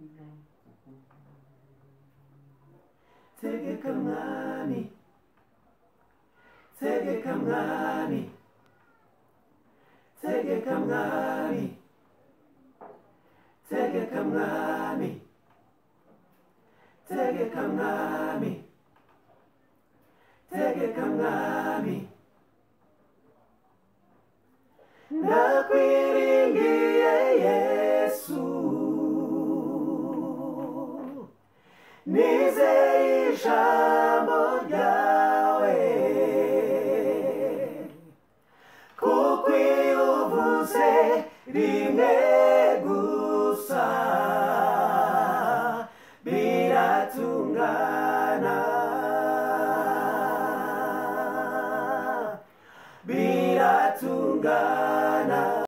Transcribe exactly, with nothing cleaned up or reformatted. Take it, come on me. Take it, come on me. Take it, come on me. Take it, come on me. Take it, come on me. Take it, come on me. Na kwiringi Yesu. Nize ijambo ryawe kuko uvuze rimwe.